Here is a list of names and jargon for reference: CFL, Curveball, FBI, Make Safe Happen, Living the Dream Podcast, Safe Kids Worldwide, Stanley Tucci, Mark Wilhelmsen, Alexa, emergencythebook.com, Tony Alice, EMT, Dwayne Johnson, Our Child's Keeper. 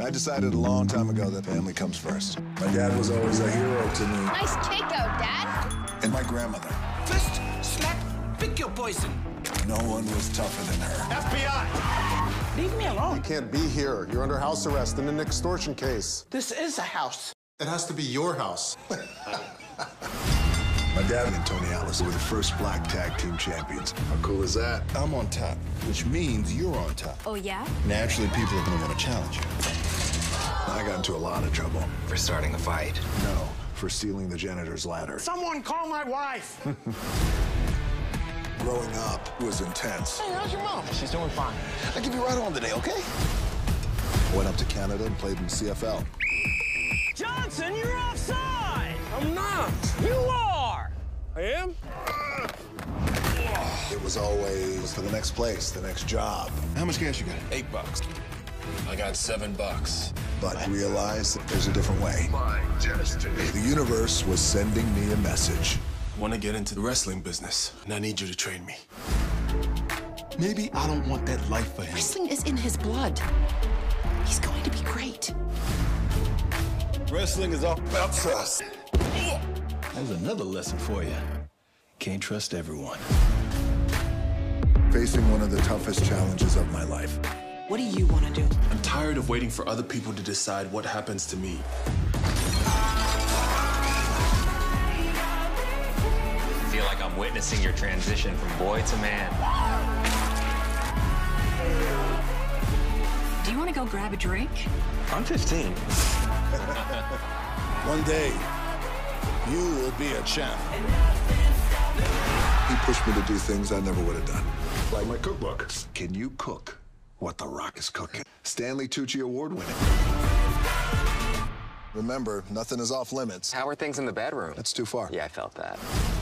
I decided a long time ago that family comes first. My dad was always a hero to me. Nice takeout, Dad. And my grandmother. Fist, slap, pick your poison. No one was tougher than her. FBI! Leave me alone. You can't be here. You're under house arrest in an extortion case. This is a house. It has to be your house. My dad and Tony Alice were the first black tag team champions. How cool is that? I'm on top, which means you're on top. Oh, yeah? Naturally, people are going to want to challenge you. I got into a lot of trouble. For starting a fight? No, for stealing the janitor's ladder. Someone call my wife! Growing up was intense. Hey, how's your mom? She's doing fine. I'll give you a ride home today, okay? Went up to Canada and played in CFL. Johnson, you're offside! I'm not! You are! I am? It was always for the next place, the next job. How much cash you got? $8. I got $7. But I realized that there's a different way. My destiny. The universe was sending me a message. I want to get into the wrestling business, and I need you to train me. Maybe I don't want that life for him. Wrestling is in his blood. He's going to be great. Wrestling is all about us. There's another lesson for you. Can't trust everyone. Facing one of the toughest challenges of my life. What do you want to do? I'm tired of waiting for other people to decide what happens to me. I feel like I'm witnessing your transition from boy to man. Do you want to go grab a drink? I'm 15. One day, you will be a champ. He pushed me to do things I never would have done. Like my cookbook. Can you cook what The Rock is cooking? Stanley Tucci award winning. Remember, nothing is off limits. How are things in the bedroom? That's too far. Yeah, I felt that.